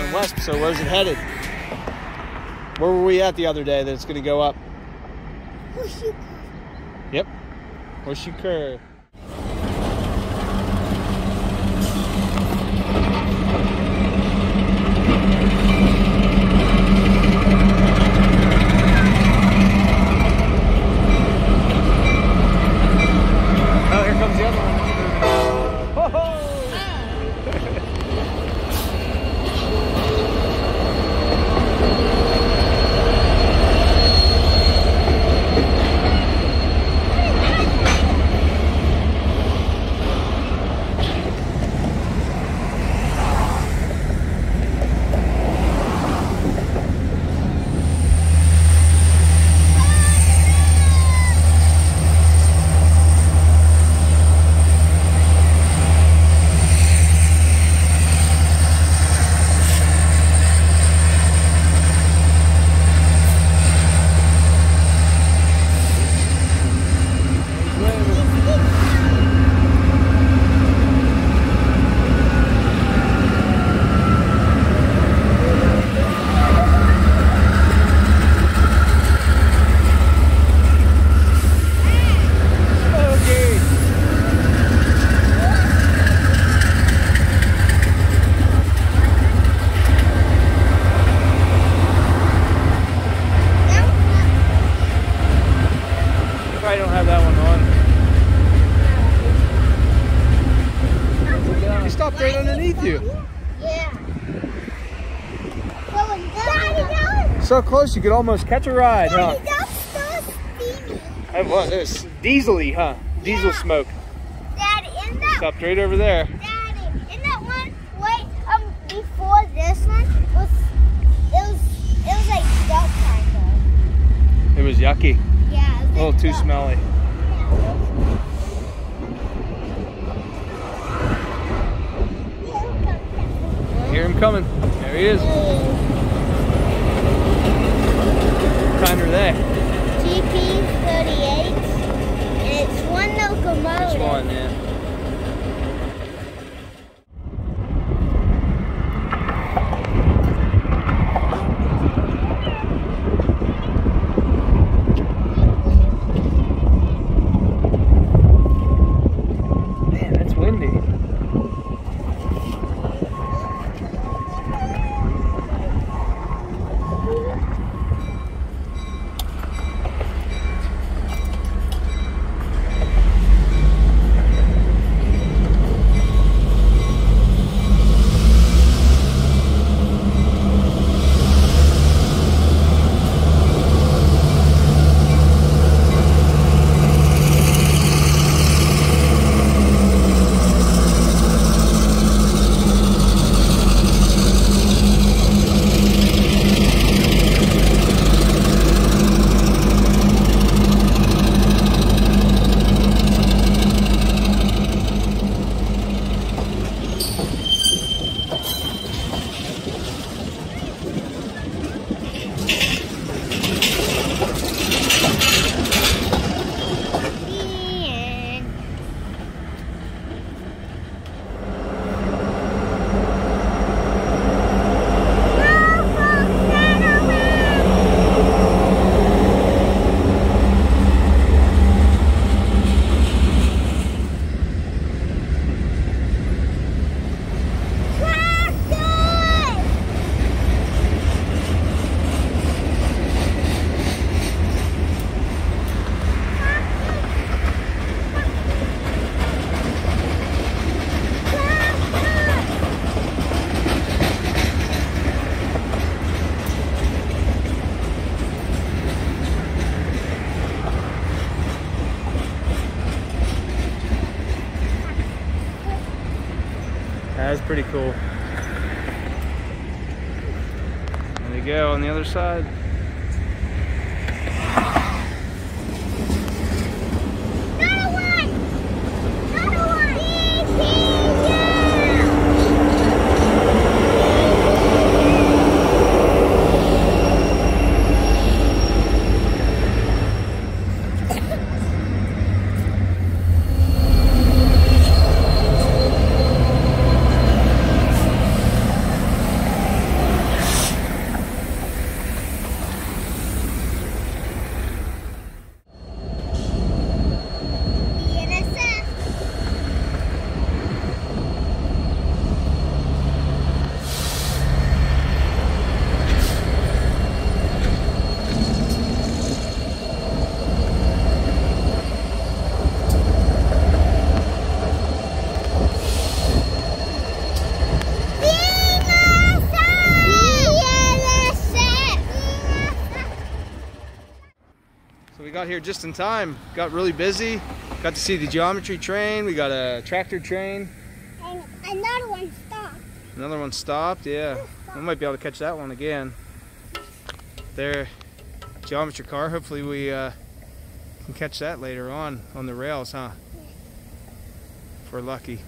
going west, so where's it headed? Where were we at the other day that it's going to go up? Horseshoe Curve. Yep. Horseshoe Curve. So close you could almost catch a ride, Daddy, huh? That was steamy. Diesel-y, huh? Diesel smoke. Daddy, in that, stopped right over there. Daddy, in that one right before this one it was like duck kind of. It was yucky. Yeah, it was like a little too smelly. Yeah. Hear him coming. There he is. What kind are they? GP38. And it's one locomotive. It's one, yeah. Man, that's windy. That's pretty cool. There we go on the other side. out here just in time. Got really busy. Got to see the geometry train. We got a tractor train. And another one stopped. Another one stopped, yeah. We might be able to catch that one again. Their geometry car. Hopefully we can catch that later on the rails, huh? If we're lucky.